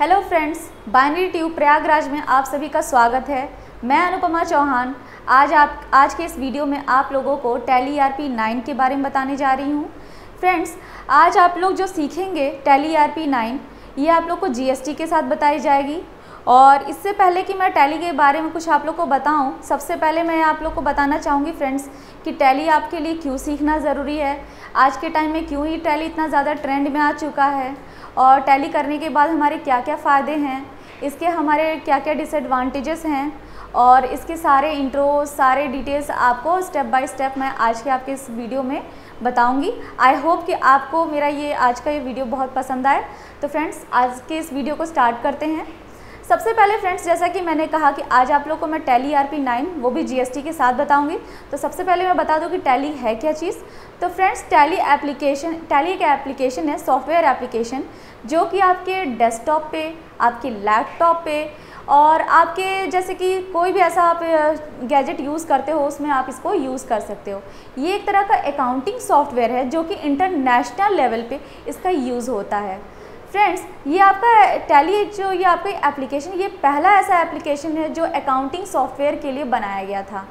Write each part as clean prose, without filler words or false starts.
Hello friends, binary tube Prayagraj में आप सभी का स्वागत है। मैं अनुपमा चौहान आज के इस वीडियो में आप लोगों को टैली ERP 9 के बारे में बताने जा रही हूँ। फ्रेंड्स, आज आप लोग जो सीखेंगे टैली ERP 9 ये आप लोग को GST के साथ बताई जाएगी। और इससे पहले कि मैं टैली के बारे में कुछ आप लोग को बताऊँ, सबसे पहले मैं आप लोग को बताना चाहूँगी फ्रेंड्स कि टैली आपके लिए क्यों सीखना ज़रूरी है, आज के टाइम में क्यों ही टैली इतना ज़्यादा ट्रेंड में आ चुका है और टैली करने के बाद हमारे क्या क्या फ़ायदे हैं, इसके हमारे क्या क्या डिसएडवांटेजेस हैं, और इसके सारे इंट्रो सारे डिटेल्स आपको स्टेप बाय स्टेप मैं आज के आपके इस वीडियो में बताऊंगी। आई होप कि आपको मेरा ये आज का ये वीडियो बहुत पसंद आए। तो फ्रेंड्स, आज के इस वीडियो को स्टार्ट करते हैं। सबसे पहले फ्रेंड्स, जैसा कि मैंने कहा कि आज आप लोग को मैं टैली ERP 9 वो भी GST के साथ बताऊंगी। तो सबसे पहले मैं बता दूं कि टैली है क्या चीज़। तो फ्रेंड्स, टैली एक एप्लीकेशन है, सॉफ्टवेयर एप्लीकेशन, जो कि आपके डेस्कटॉप पे, आपके लैपटॉप पे और आपके जैसे कि कोई भी ऐसा आप गैजेट यूज़ करते हो उसमें आप इसको यूज़ कर सकते हो। ये एक तरह का अकाउंटिंग सॉफ्टवेयर है जो कि इंटरनेशनल लेवल पे इसका यूज़ होता है। फ्रेंड्स, ये आपका टैली जो ये आपका एप्लीकेशन, ये पहला ऐसा एप्लीकेशन है जो अकाउंटिंग सॉफ्टवेयर के लिए बनाया गया था।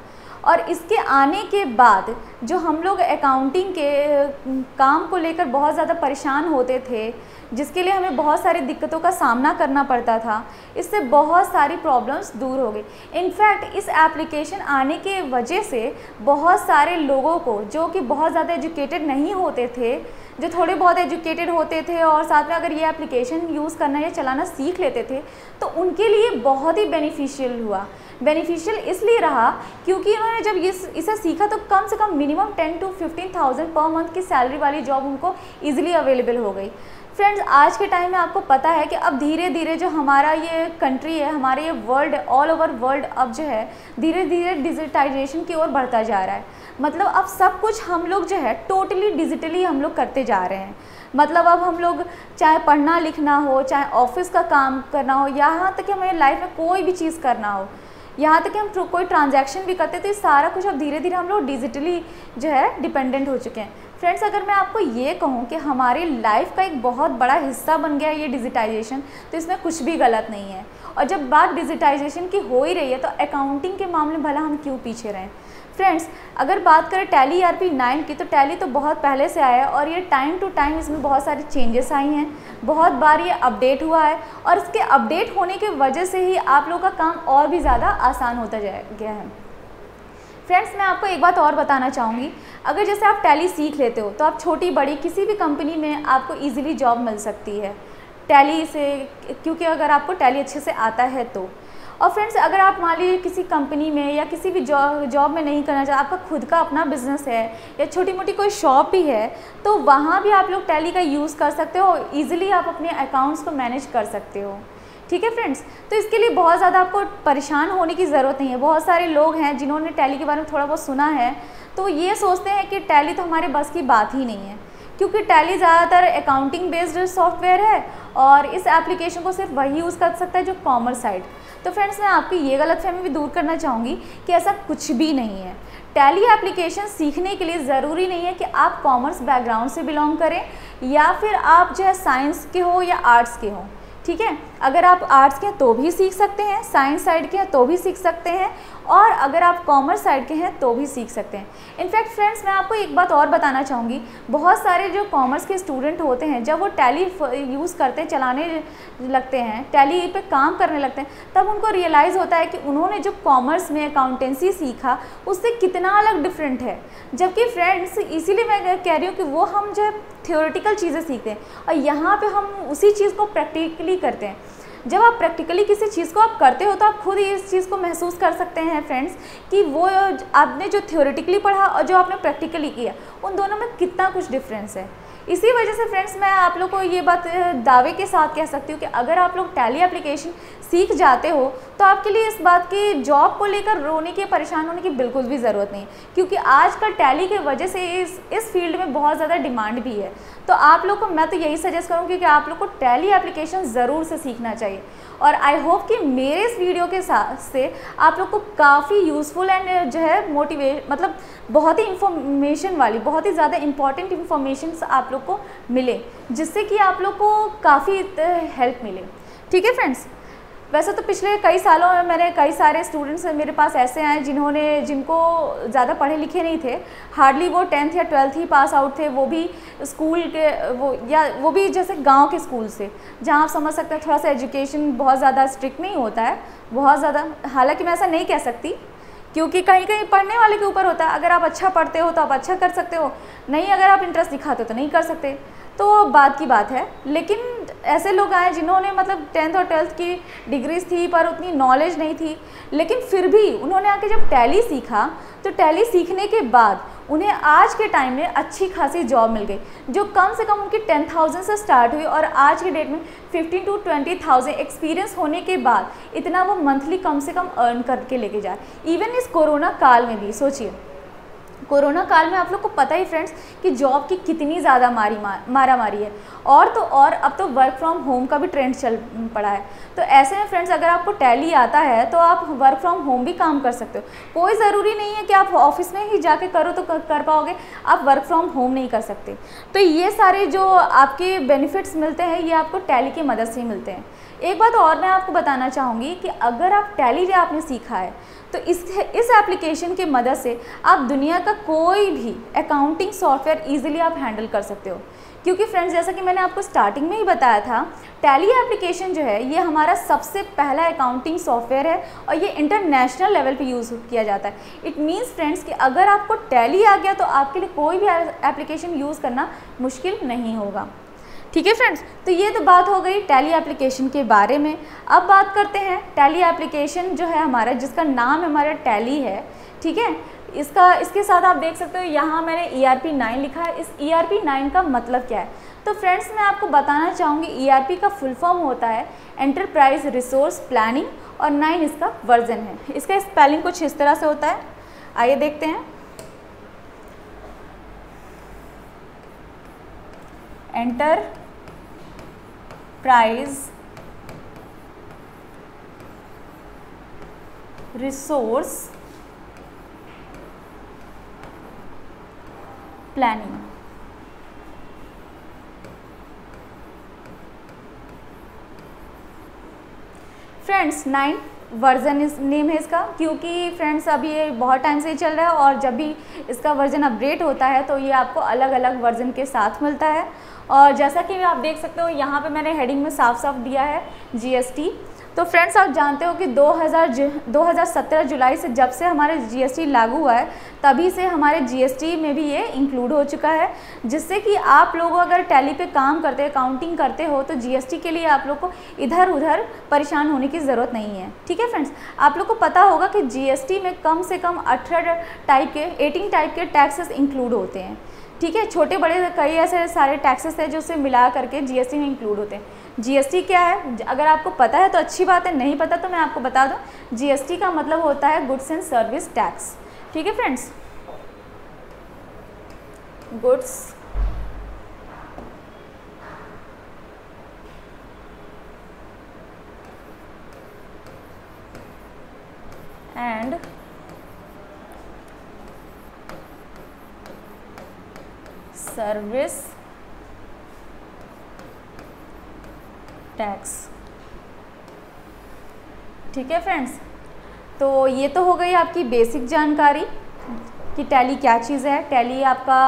और इसके आने के बाद जो हम लोग अकाउंटिंग के काम को लेकर बहुत ज़्यादा परेशान होते थे, जिसके लिए हमें बहुत सारी दिक्कतों का सामना करना पड़ता था, इससे बहुत सारी प्रॉब्लम्स दूर हो गई। इनफैक्ट इस एप्लीकेशन आने के वजह से बहुत सारे लोगों को जो कि बहुत ज़्यादा एजुकेटेड नहीं होते थे, जो थोड़े बहुत एजुकेटेड होते थे और साथ में अगर ये एप्लीकेशन यूज़ करना या चलाना सीख लेते थे तो उनके लिए बहुत ही बेनिफिशियल हुआ। बेनिफिशियल इसलिए रहा क्योंकि उन्होंने जब इसे सीखा तो कम से कम मिनिमम 10 to 15,000 पर मंथ की सैलरी वाली जॉब उनको ईजिली अवेलेबल हो गई। फ्रेंड्स, आज के टाइम में आपको पता है कि अब धीरे धीरे जो हमारा ये कंट्री है, हमारे ये वर्ल्ड, ऑल ओवर वर्ल्ड अब जो है धीरे धीरे डिजिटाइजेशन की ओर बढ़ता जा रहा है। मतलब अब सब कुछ हम लोग जो है टोटली डिजिटली हम लोग करते जा रहे हैं। मतलब अब हम लोग चाहे पढ़ना लिखना हो, चाहे ऑफिस का काम करना हो, यहाँ तक कि हमें लाइफ में कोई भी चीज़ करना हो, यहाँ तक कि हम कोई ट्रांजैक्शन भी करते थे, सारा कुछ अब धीरे धीरे हम लोग डिजिटली जो है डिपेंडेंट हो चुके हैं। फ्रेंड्स, अगर मैं आपको ये कहूँ कि हमारी लाइफ का एक बहुत बड़ा हिस्सा बन गया है ये डिजिटाइजेशन, तो इसमें कुछ भी गलत नहीं है। और जब बात डिजिटाइजेशन की हो ही रही है तो अकाउंटिंग के मामले में भला हम क्यों पीछे रहें। फ्रेंड्स, अगर बात करें टैली ERP 9 की, तो टैली तो बहुत पहले से आया है और ये टाइम टू टाइम इसमें बहुत सारे चेंजेस आई हैं, बहुत बार ये अपडेट हुआ है और इसके अपडेट होने की वजह से ही आप लोगों का काम और भी ज़्यादा आसान होता गया है। फ्रेंड्स, मैं आपको एक बात और बताना चाहूँगी। अगर जैसे आप टैली सीख लेते हो तो आप छोटी बड़ी किसी भी कंपनी में आपको ईजिली जॉब मिल सकती है टैली से, क्योंकि अगर आपको टैली अच्छे से आता है तो। और फ्रेंड्स, अगर आप मान लीजिए किसी कंपनी में या किसी भी जॉब में नहीं करना चाहते, आपका खुद का अपना बिजनेस है या छोटी मोटी कोई शॉप भी है, तो वहाँ भी आप लोग टैली का यूज़ कर सकते हो और ईज़िली आप अपने अकाउंट्स को मैनेज कर सकते हो। ठीक है फ्रेंड्स, तो इसके लिए बहुत ज़्यादा आपको परेशान होने की ज़रूरत नहीं है। बहुत सारे लोग हैं जिन्होंने टैली के बारे में थोड़ा बहुत सुना है तो ये सोचते हैं कि टैली तो हमारे बस की बात ही नहीं है, क्योंकि टैली ज़्यादातर अकाउंटिंग बेस्ड सॉफ्टवेयर है और इस एप्लीकेशन को सिर्फ वही यूज़ कर सकता है जो कॉमर्स साइड। तो फ्रेंड्स, मैं आपकी ये गलतफहमी भी दूर करना चाहूँगी कि ऐसा कुछ भी नहीं है। टैली एप्लीकेशन सीखने के लिए ज़रूरी नहीं है कि आप कॉमर्स बैकग्राउंड से बिलोंग करें या फिर आप जो है साइंस के हो या आर्ट्स के हो। ठीक है, अगर आप आर्ट्स के हैं तो भी सीख सकते हैं, साइंस साइड के हैं तो भी सीख सकते हैं और अगर आप कॉमर्स साइड के हैं तो भी सीख सकते हैं। इनफैक्ट फ्रेंड्स, मैं आपको एक बात और बताना चाहूँगी। बहुत सारे जो कॉमर्स के स्टूडेंट होते हैं जब वो टैली यूज़ करते हैं, चलाने लगते हैं, टैली पे काम करने लगते हैं, तब उनको रियलाइज़ होता है कि उन्होंने जो कॉमर्स में अकाउंटेंसी सीखा उससे कितना अलग डिफरेंट है। जबकि फ्रेंड्स, इसीलिए मैं कह रही हूँ कि वो हम जो है थियोरेटिकल चीज़ें सीखते हैं और यहाँ पर हम उसी चीज़ को प्रैक्टिकली करते हैं। जब आप प्रैक्टिकली किसी चीज़ को आप करते हो तो आप खुद ही इस चीज़ को महसूस कर सकते हैं फ्रेंड्स कि वो आपने जो थ्योरेटिकली पढ़ा और जो आपने प्रैक्टिकली किया उन दोनों में कितना कुछ डिफरेंस है। इसी वजह से फ्रेंड्स, मैं आप लोग को ये बात दावे के साथ कह सकती हूँ कि अगर आप लोग टैली एप्लीकेशन सीख जाते हो तो आपके लिए इस बात की जॉब को लेकर रोने की, परेशान होने की बिल्कुल भी ज़रूरत नहीं, क्योंकि आजकल टैली के वजह से इस फील्ड में बहुत ज़्यादा डिमांड भी है। तो आप लोग को मैं तो यही सजेस्ट करूँगी कि आप लोग को टैली एप्लीकेशन ज़रूर से सीखना चाहिए। और आई होप कि मेरे इस वीडियो के साथ से आप लोग को काफ़ी यूज़फुल एंड जो है मतलब बहुत ही इंफॉर्मेशन वाली, बहुत ही ज़्यादा इंपॉर्टेंट इंफॉर्मेशन आप लोग को मिले, जिससे कि आप लोग को काफ़ी हेल्प मिले। ठीक है फ्रेंड्स। वैसे तो पिछले कई सालों में मैंने कई सारे स्टूडेंट्स मेरे पास ऐसे आए जिनको ज़्यादा पढ़े लिखे नहीं थे, हार्डली वो 10th या 12th ही पास आउट थे, वो भी स्कूल के वो भी जैसे गांव के स्कूल से, जहां आप समझ सकते हैं थोड़ा सा एजुकेशन बहुत ज़्यादा स्ट्रिक्ट नहीं होता है बहुत ज़्यादा। हालांकि मैं ऐसा नहीं कह सकती क्योंकि कहीं कहीं पढ़ने वाले के ऊपर होता है, अगर आप अच्छा पढ़ते हो तो आप अच्छा कर सकते हो, नहीं अगर आप इंटरेस्ट दिखाते हो तो नहीं कर सकते, तो बात की बात है। लेकिन ऐसे लोग आए जिन्होंने मतलब 10th और 12th की डिग्रीज थी पर उतनी नॉलेज नहीं थी, लेकिन फिर भी उन्होंने आके जब टैली सीखा तो टैली सीखने के बाद उन्हें आज के टाइम में अच्छी खासी जॉब मिल गई, जो कम से कम उनकी 10,000 से स्टार्ट हुई और आज के डेट में 15,000 to 20,000 एक्सपीरियंस होने के बाद इतना वो मंथली कम से कम अर्न करके लेके जाए। इवन इस कोरोना काल में भी सोचिए, कोरोना काल में आप लोग को पता ही फ्रेंड्स कि जॉब की कितनी ज़्यादा मारामारी है, और तो और अब तो वर्क फ्रॉम होम का भी ट्रेंड चल पड़ा है। तो ऐसे में फ्रेंड्स अगर आपको टैली आता है तो आप वर्क फ्रॉम होम भी काम कर सकते हो, कोई ज़रूरी नहीं है कि आप ऑफिस में ही जाके करो तो कर पाओगे, आप वर्क फ्रॉम होम नहीं कर सकते। तो ये सारे जो आपके बेनिफिट्स मिलते हैं ये आपको टैली की मदद से ही मिलते हैं। एक बात और मैं आपको बताना चाहूँगी कि अगर आप टैली आपने सीखा है तो इस एप्लीकेशन की मदद से आप दुनिया का कोई भी अकाउंटिंग सॉफ्टवेयर इजीली आप हैंडल कर सकते हो, क्योंकि फ्रेंड्स जैसा कि मैंने आपको स्टार्टिंग में ही बताया था टैली एप्लीकेशन जो है ये हमारा सबसे पहला अकाउंटिंग सॉफ्टवेयर है और ये इंटरनेशनल लेवल पे यूज़ किया जाता है। इट मीन्स फ्रेंड्स कि अगर आपको टैली आ गया तो आपके लिए कोई भी एप्लीकेशन यूज़ करना मुश्किल नहीं होगा। ठीक है फ्रेंड्स, तो ये तो बात हो गई टैली एप्लीकेशन के बारे में। अब बात करते हैं टैली एप्लीकेशन जो है हमारा, जिसका नाम हमारा टैली है, ठीक है। इसके साथ आप देख सकते हो यहाँ मैंने ERP 9 लिखा है। इस ERP 9 का मतलब क्या है तो फ्रेंड्स मैं आपको बताना चाहूँगी ERP का फुल फॉर्म होता है एंटरप्राइज रिसोर्स प्लानिंग और 9 इसका वर्जन है। इसका स्पेलिंग कुछ इस तरह से होता है, आइए देखते हैं। Enterprise resource planning, friends 9 version इस नेम है इसका, क्योंकि फ्रेंड्स अब ये बहुत टाइम से ही चल रहा है और जब भी इसका वर्जन अपडेट होता है तो ये आपको अलग अलग वर्जन के साथ मिलता है। और जैसा कि आप देख सकते हो यहाँ पे मैंने हेडिंग में साफ साफ दिया है GST। तो फ्रेंड्स आप जानते हो कि 2017 जुलाई से जब से हमारे GST लागू हुआ है तभी से हमारे GST में भी ये इंक्लूड हो चुका है, जिससे कि आप लोग अगर टैली पे काम करते हो, अकाउंटिंग करते हो तो GST के लिए आप लोग को इधर उधर परेशान होने की ज़रूरत नहीं है। ठीक है फ्रेंड्स, आप लोग को पता होगा कि GST में कम से कम 18 टाइप के टैक्सेस इंक्लूड होते हैं। ठीक है, छोटे बड़े कई ऐसे सारे टैक्सेस हैं जो उसे मिला करके GST में इंक्लूड होते हैं। GST क्या है अगर आपको पता है तो अच्छी बात है, नहीं पता तो मैं आपको बता दूं, GST का मतलब होता है गुड्स एंड सर्विस टैक्स। ठीक है friends, goods and service tax. ठीक है फ्रेंड्स, तो ये तो हो गई आपकी बेसिक जानकारी कि टैली क्या चीज़ है, टैली आपका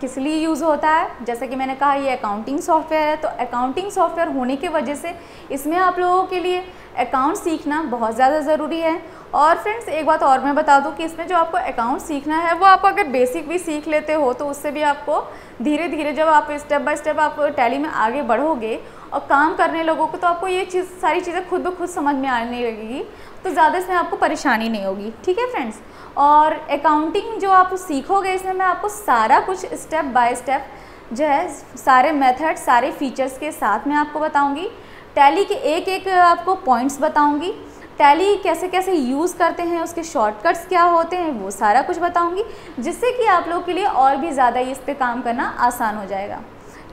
किस लिए यूज़ होता है। जैसा कि मैंने कहा ये अकाउंटिंग सॉफ्टवेयर है, तो अकाउंटिंग सॉफ्टवेयर होने के वजह से इसमें आप लोगों के लिए अकाउंट सीखना बहुत ज़्यादा ज़रूरी है। और फ्रेंड्स एक बात और मैं बता दूं कि इसमें जो आपको अकाउंट सीखना है वो आप अगर बेसिक भी सीख लेते हो तो उससे भी आपको धीरे धीरे जब आप स्टेप बाय स्टेप आप टैली में आगे बढ़ोगे और काम करने लोगों को तो आपको ये सारी चीज़ें खुद ब खुद समझ में आने लगेगी, तो ज़्यादा इसमें आपको परेशानी नहीं होगी। ठीक है फ्रेंड्स, और अकाउंटिंग जो आप सीखोगे इसमें मैं आपको सारा कुछ स्टेप बाय स्टेप जो है सारे मेथड सारे फीचर्स के साथ मैं आपको बताऊंगी, टैली के एक एक आपको पॉइंट्स बताऊंगी, टैली कैसे कैसे यूज़ करते हैं, उसके शॉर्टकट्स क्या होते हैं, वो सारा कुछ बताऊंगी, जिससे कि आप लोग के लिए और भी ज़्यादा इस पर काम करना आसान हो जाएगा।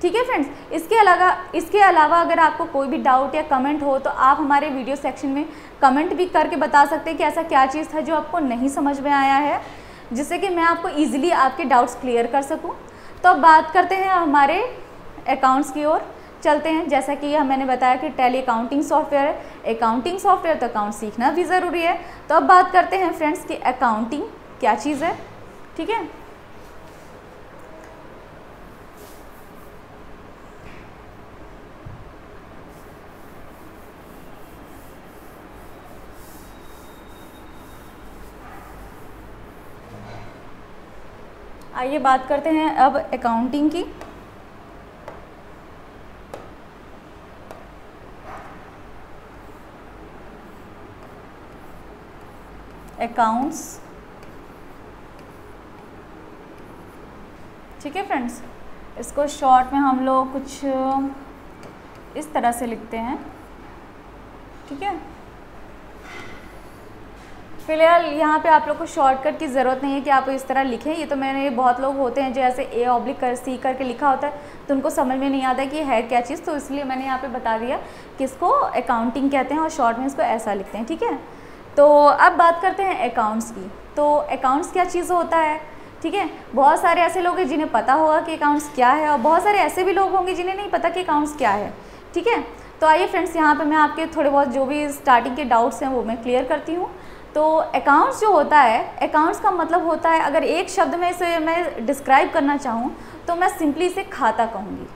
ठीक है फ्रेंड्स, इसके अलावा अगर आपको कोई भी डाउट या कमेंट हो तो आप हमारे वीडियो सेक्शन में कमेंट भी करके बता सकते हैं कि ऐसा क्या चीज़ था जो आपको नहीं समझ में आया है, जिससे कि मैं आपको ईजिली आपके डाउट्स क्लियर कर सकूं। तो अब बात करते हैं हमारे अकाउंट्स की ओर। चलते हैं। जैसा कि यह मैंने बताया कि टैली अकाउंटिंग सॉफ्टवेयर है, अकाउंटिंग सॉफ्टवेयर तो अकाउंट सीखना भी ज़रूरी है। तो अब बात करते हैं फ्रेंड्स कि अकाउंटिंग क्या चीज़ है, ठीक है। आइए बात करते हैं अब अकाउंटिंग की। अकाउंट्स, ठीक है फ्रेंड्स, इसको शॉर्ट में हम लोग कुछ इस तरह से लिखते हैं, ठीक है। फिलहाल यहाँ पे आप लोग को शॉर्टकट की ज़रूरत नहीं है कि आप इस तरह लिखें। ये तो मैंने बहुत लोग होते हैं जो ऐसे A/C करके लिखा होता है तो उनको समझ में नहीं आता कि है क्या चीज़, तो इसलिए मैंने यहाँ पे बता दिया कि इसको अकाउंटिंग कहते हैं और शॉर्ट में इसको ऐसा लिखते हैं, ठीक है। तो अब बात करते हैं अकाउंट्स की। तो अकाउंट्स क्या चीज़ होता है, ठीक है। बहुत सारे ऐसे लोग हैं जिन्हें पता होगा कि अकाउंट्स क्या है और बहुत सारे ऐसे भी लोग होंगे जिन्हें नहीं पता कि अकाउंट्स क्या है, ठीक है। तो आइए फ्रेंड्स, यहाँ पर मैं आपके थोड़े बहुत जो भी स्टार्टिंग के डाउट्स हैं वो मैं क्लियर करती हूँ। तो अकाउंट्स जो होता है, अकाउंट्स का मतलब होता है, अगर एक शब्द में इसे मैं डिस्क्राइब करना चाहूँ तो मैं सिंपली इसे खाता कहूँगी,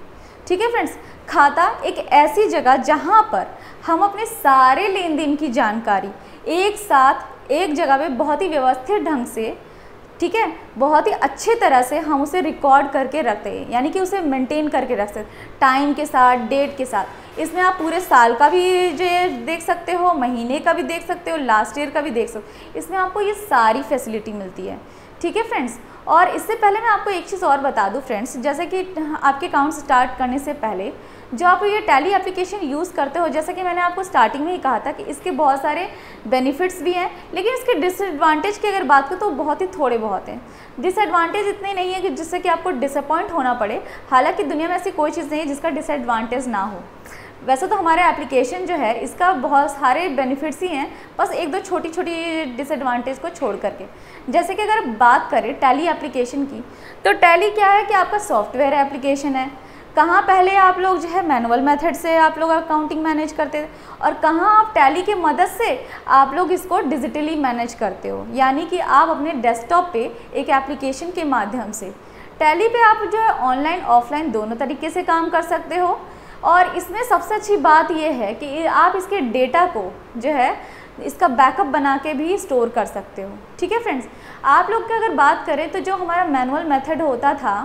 ठीक है फ्रेंड्स। खाता एक ऐसी जगह जहाँ पर हम अपने सारे लेन देन की जानकारी एक साथ एक जगह पे बहुत ही व्यवस्थित ढंग से, ठीक है, बहुत ही अच्छे तरह से हम उसे रिकॉर्ड करके रखते हैं, यानी कि उसे मेंटेन करके रखते हैं टाइम के साथ, डेट के साथ। इसमें आप पूरे साल का भी जो देख सकते हो, महीने का भी देख सकते हो, लास्ट ईयर का भी देख सकते हो। इसमें आपको ये सारी फैसिलिटी मिलती है, ठीक है फ्रेंड्स। और इससे पहले मैं आपको एक चीज़ और बता दूं फ्रेंड्स, जैसे कि आपके अकाउंट स्टार्ट करने से पहले जो आप ये टैली एप्लीकेशन यूज़ करते हो, जैसा कि मैंने आपको स्टार्टिंग में ही कहा था कि इसके बहुत सारे बेनिफिट्स भी हैं, लेकिन इसके डिसएडवांटेज की अगर बात करूँ तो बहुत ही थोड़े बहुत हैं। डिसएडवांटेज इतने नहीं है कि जिससे कि आपको डिसअपॉइंट होना पड़े, हालाँकि दुनिया में ऐसी कोई चीज़ नहीं है जिसका डिसएडवांटेज ना हो। वैसे तो हमारा एप्लीकेशन जो है इसका बहुत सारे बेनिफिट्स ही हैं, बस एक दो छोटी छोटी डिसएडवांटेज को छोड़ करके। जैसे कि अगर बात करें टैली एप्लीकेशन की, तो टैली क्या है कि आपका सॉफ्टवेयर एप्लीकेशन है। कहाँ पहले आप लोग जो है मैनुअल मेथड से आप लोग अकाउंटिंग मैनेज करते थे और कहाँ आप टैली की मदद से आप लोग इसको डिजिटली मैनेज करते हो, यानी कि आप अपने डेस्कटॉप पे एक एप्लीकेशन के माध्यम से टैली पे आप जो है ऑनलाइन ऑफलाइन दोनों तरीके से काम कर सकते हो। और इसमें सबसे अच्छी बात यह है कि आप इसके डेटा को जो है इसका बैकअप बना के भी स्टोर कर सकते हो, ठीक है फ्रेंड्स। आप लोग की अगर बात करें तो जो हमारा मैनुअल मेथड होता था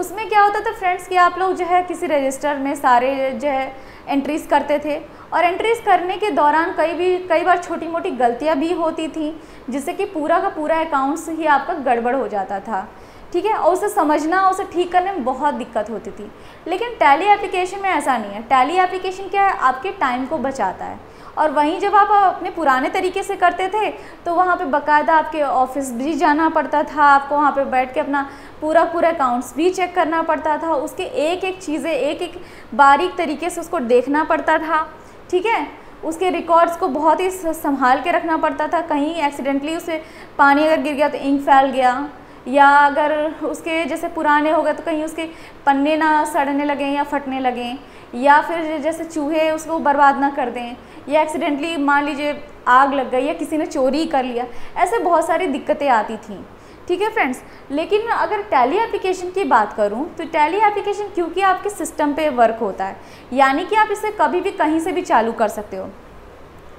उसमें क्या होता था फ्रेंड्स कि आप लोग जो है किसी रजिस्टर में सारे जो है एंट्रीज़ करते थे और एंट्रीज़ करने के दौरान कई बार छोटी मोटी गलतियां भी होती थी, जिससे कि पूरा का पूरा अकाउंट्स ही आपका गड़बड़ हो जाता था, ठीक है। और उसे समझना, उसे ठीक करने में बहुत दिक्कत होती थी, लेकिन टैली एप्लीकेशन में ऐसा नहीं है। टैली एप्लीकेशन क्या है, आपके टाइम को बचाता है। और वहीं जब आप अपने पुराने तरीके से करते थे तो वहाँ पे बकायदा आपके ऑफिस भी जाना पड़ता था, आपको वहाँ पे बैठ के अपना पूरा अकाउंट्स भी चेक करना पड़ता था, उसके एक एक चीज़ें एक एक बारीक तरीके से उसको देखना पड़ता था, ठीक है। उसके रिकॉर्ड्स को बहुत ही संभाल के रखना पड़ता था, कहीं एक्सीडेंटली उसे पानी अगर गिर गया तो इंक फैल गया, या अगर उसके जैसे पुराने हो गए तो कहीं उसके पन्ने ना सड़ने लगें या फटने लगें, या फिर जैसे चूहे उसको बर्बाद ना कर दें, या एक्सीडेंटली मान लीजिए आग लग गई या किसी ने चोरी कर लिया, ऐसे बहुत सारी दिक्कतें आती थी, ठीक है फ्रेंड्स। लेकिन अगर टैली एप्लीकेशन की बात करूं तो टैली एप्लीकेशन क्योंकि आपके सिस्टम पे वर्क होता है, यानी कि आप इसे कभी भी कहीं से भी चालू कर सकते हो।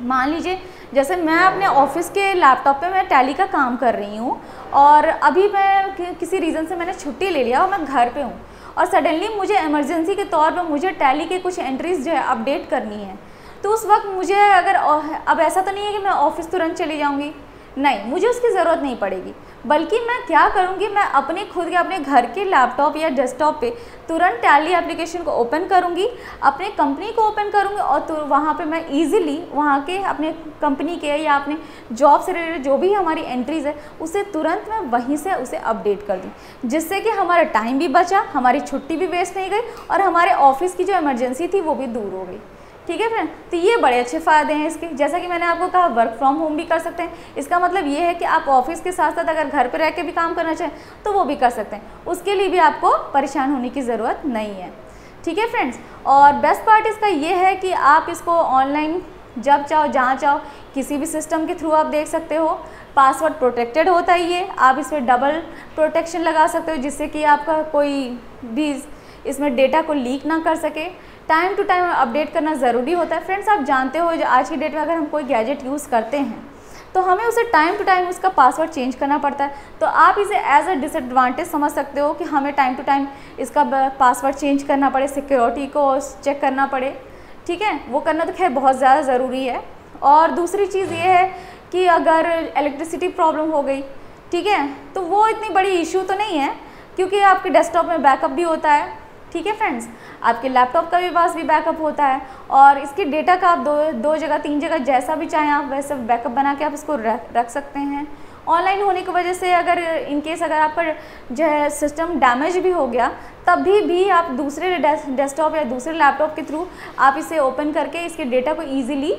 मान लीजिए जैसे मैं अपने ऑफिस के लैपटॉप पे मैं टैली का काम कर रही हूँ और अभी मैं किसी रीज़न से मैंने छुट्टी ले लिया और मैं घर पे हूँ और सडनली मुझे इमरजेंसी के तौर पे मुझे टैली के कुछ एंट्रीज़ जो है अपडेट करनी है, तो उस वक्त मुझे अगर अब ऐसा तो नहीं है कि मैं ऑफ़िस तुरंत चली जाऊँगी, नहीं, मुझे उसकी ज़रूरत नहीं पड़ेगी, बल्कि मैं क्या करूँगी, मैं अपने खुद के अपने घर के लैपटॉप या डेस्कटॉप पे तुरंत टैली एप्लीकेशन को ओपन करूँगी, अपने कंपनी को ओपन करूँगी और तो वहाँ पे मैं इजीली वहाँ के अपने कंपनी के या अपने जॉब से रिलेटेड जो भी हमारी एंट्रीज़ है उसे तुरंत मैं वहीं से उसे अपडेट कर दूँ, जिससे कि हमारा टाइम भी बचा, हमारी छुट्टी भी वेस्ट नहीं गई और हमारे ऑफिस की जो इमरजेंसी थी वो भी दूर हो गई, ठीक है फ्रेंड। तो ये बड़े अच्छे फ़ायदे हैं इसके। जैसा कि मैंने आपको कहा वर्क फ्रॉम होम भी कर सकते हैं, इसका मतलब ये है कि आप ऑफिस के साथ साथ अगर घर पर रह के भी काम करना चाहें तो वो भी कर सकते हैं, उसके लिए भी आपको परेशान होने की ज़रूरत नहीं है, ठीक है फ्रेंड्स। और बेस्ट पार्ट इसका ये है कि आप इसको ऑनलाइन जब चाहो जहाँ चाहो किसी भी सिस्टम के थ्रू आप देख सकते हो। पासवर्ड प्रोटेक्टेड होता ही है, आप इस पर डबल प्रोटेक्शन लगा सकते हो जिससे कि आपका कोई भी इसमें डेटा को लीक ना कर सके। टाइम टू टाइम अपडेट करना ज़रूरी होता है फ्रेंड्स। आप जानते हो जो आज की डेट में अगर हम कोई गैजेट यूज़ करते हैं तो हमें उसे टाइम टू टाइम उसका पासवर्ड चेंज करना पड़ता है, तो आप इसे एज अ डिसएडवांटेज समझ सकते हो कि हमें टाइम टू टाइम इसका पासवर्ड चेंज करना पड़े, सिक्योरिटी को चेक करना पड़े। ठीक है, वो करना तो खैर बहुत ज़्यादा ज़रूरी है। और दूसरी चीज़ ये है कि अगर इलेक्ट्रिसिटी प्रॉब्लम हो गई, ठीक है, तो वो इतनी बड़ी इशू तो नहीं है क्योंकि आपके डेस्कटॉप में बैकअप भी होता है। ठीक है फ्रेंड्स, आपके लैपटॉप का भी पास भी बैकअप होता है और इसके डेटा का आप दो जगह तीन जगह जैसा भी चाहें आप वैसे बैकअप बना के आप इसको रख सकते हैं। ऑनलाइन होने की वजह से अगर इनकेस अगर आपका जो है सिस्टम डैमेज भी हो गया तब भी आप दूसरे डेस्कटॉप या दूसरे लैपटॉप के थ्रू आप इसे ओपन करके इसके डेटा को ईजिली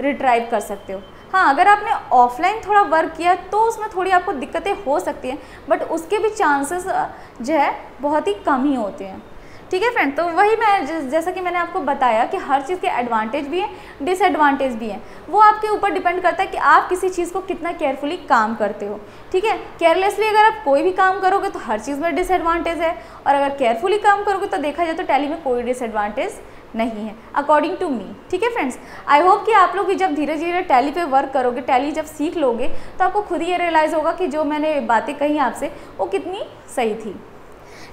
रिट्राइव कर सकते हो। हाँ, अगर आपने ऑफलाइन थोड़ा वर्क किया तो उसमें थोड़ी आपको दिक्कतें हो सकती हैं, बट उसके भी चांसेस जो है बहुत ही कम ही होते हैं। ठीक है फ्रेंड, तो वही मैं जैसा कि मैंने आपको बताया कि हर चीज़ के एडवांटेज भी हैं, डिसएडवांटेज भी हैं। वो आपके ऊपर डिपेंड करता है कि आप किसी चीज़ को कितना केयरफुली काम करते हो। ठीक है, केयरलेसली अगर आप कोई भी काम करोगे तो हर चीज़ में डिसएडवांटेज है, और अगर केयरफुली काम करोगे तो देखा जाए तो टैली में कोई डिसएडवांटेज नहीं है अकॉर्डिंग टू मी। ठीक है फ्रेंड्स, आई होप कि आप लोग भी जब धीरे धीरे टैली पे वर्क करोगे, टैली जब सीख लोगे तो आपको खुद ही ये रियलाइज़ होगा कि जो मैंने बातें कही आपसे वो कितनी सही थी।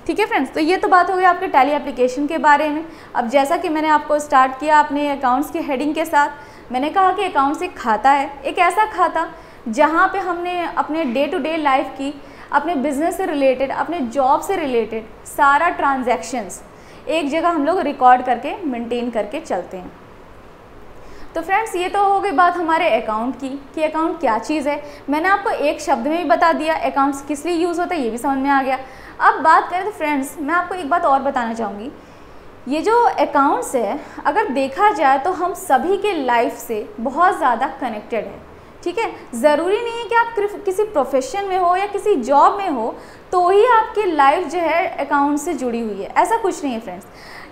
ठीक है फ्रेंड्स, तो ये तो बात हो गई आपके टैली एप्लीकेशन के बारे में। अब जैसा कि मैंने आपको स्टार्ट किया अपने अकाउंट्स की हेडिंग के साथ, मैंने कहा कि अकाउंट्स एक खाता है, एक ऐसा खाता जहाँ पे हमने अपने डे टू डे लाइफ की, अपने बिजनेस से रिलेटेड, अपने जॉब से रिलेटेड सारा ट्रांजैक्शंस एक जगह हम लोग रिकॉर्ड करके मेंटेन करके चलते हैं। तो फ्रेंड्स, ये तो हो गई बात हमारे अकाउंट की कि अकाउंट क्या चीज़ है। मैंने आपको एक शब्द में ही बता दिया अकाउंट्स किस लिए यूज़ होता है, ये भी समझ में आ गया। अब बात करें तो फ्रेंड्स, मैं आपको एक बात और बताना चाहूँगी, ये जो अकाउंट्स है अगर देखा जाए तो हम सभी के लाइफ से बहुत ज़्यादा कनेक्टेड है। ठीक है, ज़रूरी नहीं है कि आप किसी प्रोफेशन में हो या किसी जॉब में हो तो ही आपकी लाइफ जो है अकाउंट से जुड़ी हुई है, ऐसा कुछ नहीं है फ्रेंड्स।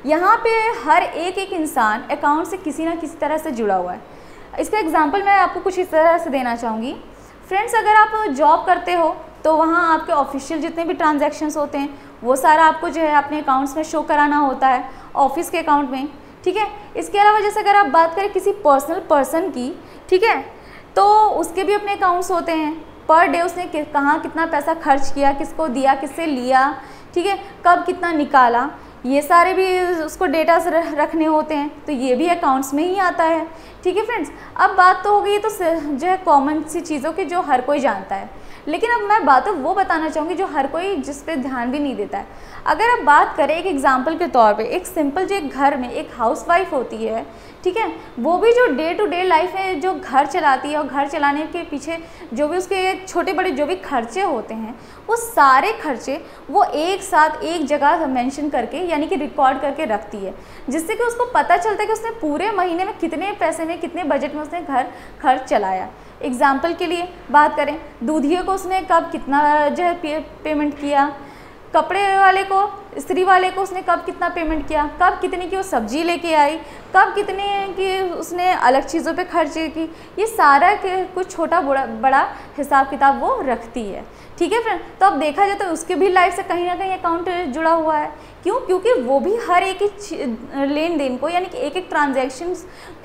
यहाँ पे हर एक इंसान अकाउंट से किसी ना किसी तरह से जुड़ा हुआ है। इसका एग्जांपल मैं आपको कुछ इस तरह से देना चाहूँगी फ्रेंड्स, अगर आप जॉब करते हो तो वहाँ आपके ऑफिशियल जितने भी ट्रांजैक्शंस होते हैं वो सारा आपको जो है अपने अकाउंट्स में शो कराना होता है, ऑफिस के अकाउंट में। ठीक है, इसके अलावा जैसे अगर आप बात करें किसी पर्सनल पर्सन की, ठीक है, तो उसके भी अपने अकाउंट्स होते हैं। पर डे उसने कहाँ कितना पैसा खर्च किया, किसको दिया, किससे लिया, ठीक है, कब कितना निकाला, ये सारे भी उसको डेटा रखने होते हैं, तो ये भी अकाउंट्स में ही आता है। ठीक है फ्रेंड्स, अब बात तो हो गई तो जो है कॉमन सी चीज़ों की जो हर कोई जानता है, लेकिन अब मैं बात वो बताना चाहूँगी जो हर कोई जिस पे ध्यान भी नहीं देता है। अगर आप बात करें एक एग्जांपल के तौर पे, एक सिंपल जो एक घर में एक हाउसवाइफ होती है, ठीक है, वो भी जो डे टू डे लाइफ है, जो घर चलाती है और घर चलाने के पीछे जो भी उसके छोटे बड़े जो भी खर्चे होते हैं वो सारे खर्चे वो एक साथ एक जगह मेंशन करके यानी कि रिकॉर्ड करके रखती है, जिससे कि उसको पता चलता है कि उसने पूरे महीने में कितने पैसे में कितने बजट में उसने घर खर्च चलाया। एग्जाम्पल के लिए बात करें, दूधिए को उसने कब कितना जो है पेमेंट किया, कपड़े वाले को स्त्री वाले को उसने कब कितना पेमेंट किया, कब कितने की वो सब्जी लेके आई, कब कितने की उसने अलग चीज़ों पे खर्च की, ये सारा कुछ छोटा बड़ा हिसाब किताब वो रखती है। ठीक है फ्रेंड, तो अब देखा जाए तो उसके भी लाइफ से कहीं ना कहीं अकाउंट जुड़ा हुआ है। क्यों? क्योंकि वो भी हर एक ही लेन देन को यानी कि एक एक ट्रांजेक्शन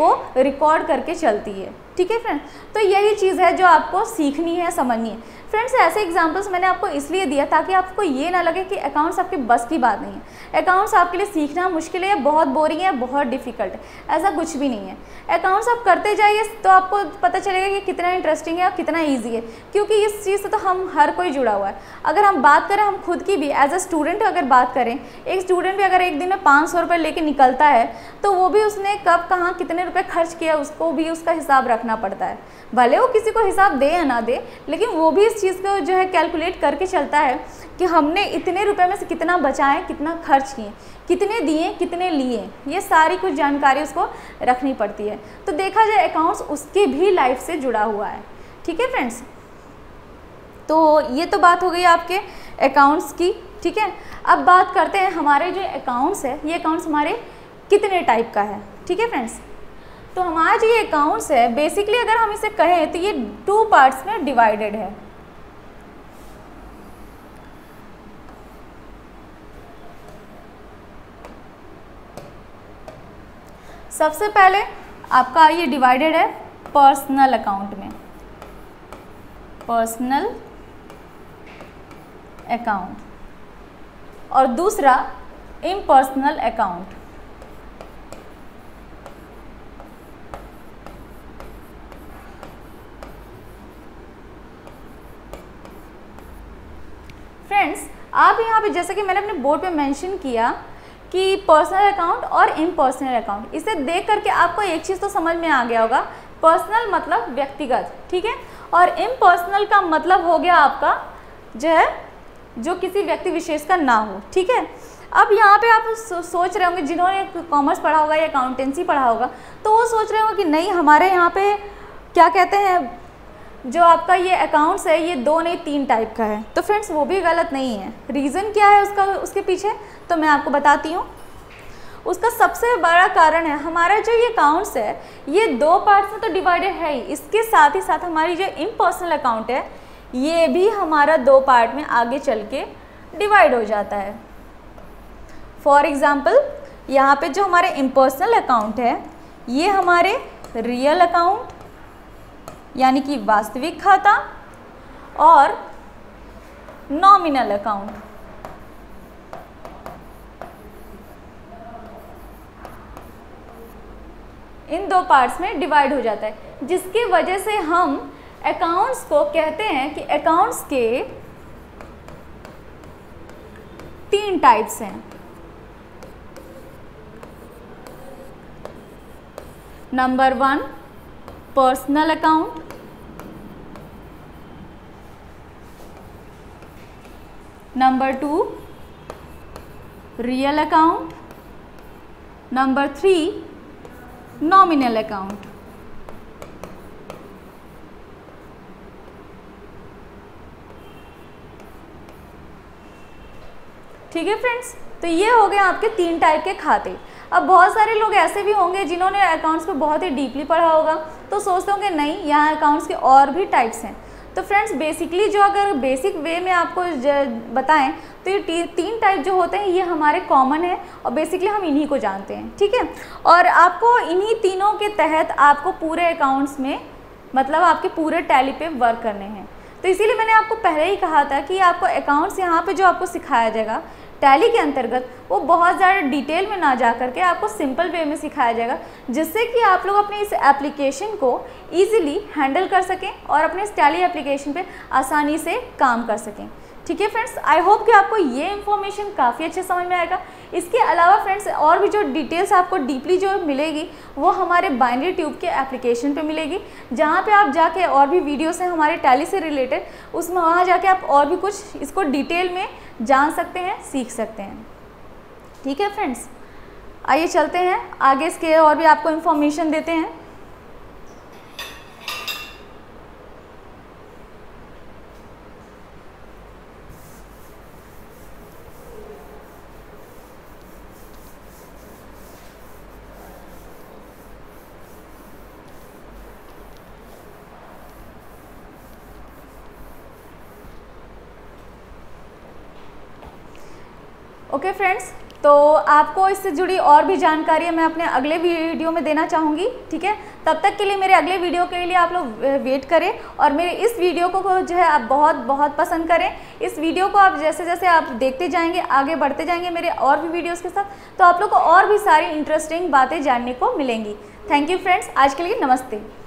को रिकॉर्ड करके चलती है। ठीक है फ्रेंड, तो यही चीज़ है जो आपको सीखनी है, समझनी है फ्रेंड्स। ऐसे एग्जांपल्स मैंने आपको इसलिए दिया ताकि आपको ये ना लगे कि अकाउंट्स आपके बस की बात नहीं है, अकाउंट्स आपके लिए सीखना मुश्किल है, बहुत बोरिंग है, बहुत डिफिकल्ट है, ऐसा कुछ भी नहीं है। अकाउंट्स आप करते जाइए तो आपको पता चलेगा कि कितना इंटरेस्टिंग है और कितना ईजी है, क्योंकि इस चीज़ से तो हम हर कोई जुड़ा हुआ है। अगर हम बात करें हम खुद की भी एज अ स्टूडेंट अगर बात करें, एक स्टूडेंट भी अगर एक दिन में 500 रुपये लेके निकलता है तो वो भी उसने कब कहाँ कितने रुपए खर्च किया उसको भी उसका हिसाब रखना पड़ता है। भले वो किसी को हिसाब दे या ना दे, लेकिन वो भी इस चीज़ को जो है कैलकुलेट करके चलता है कि हमने इतने रुपए में से कितना बचाए, कितना खर्च किए, कितने दिए, कितने लिए, ये सारी कुछ जानकारी उसको रखनी पड़ती है। तो देखा जाए अकाउंट्स उसके भी लाइफ से जुड़ा हुआ है। ठीक है फ्रेंड्स, तो ये तो बात हो गई आपके अकाउंट्स की। ठीक है। अब बात करते हैं हमारे जो अकाउंट्स है, ये अकाउंट्स हमारे कितने टाइप का है, ठीक है फ्रेंड्स। तो हमारा जो ये अकाउंट्स है बेसिकली अगर हम इसे कहें तो ये 2 पार्ट्स में डिवाइडेड है। सबसे पहले आपका ये डिवाइडेड है पर्सनल अकाउंट में, पर्सनल अकाउंट, और दूसरा इम्पर्सनल अकाउंट। फ्रेंड्स आप यहाँ पे जैसे कि मैंने अपने बोर्ड पे मेंशन किया कि पर्सनल अकाउंट और इम्पर्सनल अकाउंट, इसे देख करके आपको एक चीज़ तो समझ में आ गया होगा, पर्सनल मतलब व्यक्तिगत, ठीक है, और इम्पर्सनल का मतलब हो गया आपका जो है जो किसी व्यक्ति विशेष का ना हो, ठीक है। अब यहाँ पे आप सोच रहे होंगे, जिन्होंने कॉमर्स पढ़ा होगा या अकाउंटेंसी पढ़ा होगा तो वो सोच रहे होंगे कि नहीं हमारे यहाँ पे क्या कहते हैं जो आपका ये अकाउंट्स है ये 2 नहीं 3 टाइप का है। तो फ्रेंड्स वो भी गलत नहीं है। रीज़न क्या है उसका, उसके पीछे तो मैं आपको बताती हूँ। उसका सबसे बड़ा कारण है हमारा जो ये अकाउंट्स है ये 2 पार्ट्स में तो डिवाइडेड है ही, इसके साथ ही साथ हमारी जो इम्पर्सनल अकाउंट है ये भी हमारा 2 पार्ट में आगे चल के डिवाइड हो जाता है। फॉर एग्ज़ाम्पल यहाँ पे जो हमारे इम्पर्सनल अकाउंट है ये हमारे रियल अकाउंट यानी कि वास्तविक खाता और नॉमिनल अकाउंट, इन 2 पार्ट्स में डिवाइड हो जाता है, जिसकी वजह से हम अकाउंट्स को कहते हैं कि अकाउंट्स के 3 टाइप्स हैं। Number 1 personal account, number 2 real account, number 3 nominal account. ठीक है फ्रेंड्स, तो ये हो गए आपके 3 टाइप के खाते। अब बहुत सारे लोग ऐसे भी होंगे जिन्होंने अकाउंट्स को बहुत ही डीपली पढ़ा होगा तो सोचते होंगे नहीं यहाँ अकाउंट्स के और भी टाइप्स हैं। तो फ्रेंड्स बेसिकली जो अगर बेसिक वे में आपको बताएं तो ये 3 टाइप जो होते हैं ये हमारे कॉमन है और बेसिकली हम इन्हीं को जानते हैं, ठीक है। और आपको इन्हीं तीनों के तहत आपको पूरे अकाउंट्स में मतलब आपके पूरे टैली पे वर्क करने हैं। तो इसीलिए मैंने आपको पहले ही कहा था कि आपको अकाउंट्स यहाँ पे जो आपको सिखाया जाएगा टैली के अंतर्गत वो बहुत ज़्यादा डिटेल में ना जा करके आपको सिंपल वे में सिखाया जाएगा, जिससे कि आप लोग अपने इस एप्लीकेशन को ईजिली हैंडल कर सकें और अपने इस टैली एप्लीकेशन पे आसानी से काम कर सकें। ठीक है फ्रेंड्स, आई होप कि आपको ये इन्फॉर्मेशन काफ़ी अच्छे समझ में आएगा। इसके अलावा फ्रेंड्स और भी जो डिटेल्स आपको डीपली जो मिलेगी वो हमारे बाइनरी ट्यूब के एप्लीकेशन पे मिलेगी, जहाँ पे आप जाके और भी वीडियोस हैं हमारे टैली से रिलेटेड, उसमें वहाँ जाके आप और भी कुछ इसको डिटेल में जान सकते हैं, सीख सकते हैं। ठीक है फ्रेंड्स, आइए चलते हैं आगे, इसके और भी आपको इन्फॉर्मेशन देते हैं। ओके फ्रेंड्स, तो आपको इससे जुड़ी और भी जानकारी मैं अपने अगले वीडियो में देना चाहूँगी, ठीक है। तब तक के लिए मेरे अगले वीडियो के लिए आप लोग वेट करें और मेरे इस वीडियो को जो है आप बहुत बहुत पसंद करें। इस वीडियो को आप जैसे जैसे आप देखते जाएंगे, आगे बढ़ते जाएंगे मेरे और भी वीडियोज़ के साथ, तो आप लोग को और भी सारी इंटरेस्टिंग बातें जानने को मिलेंगी। थैंक यू फ्रेंड्स, आज के लिए नमस्ते।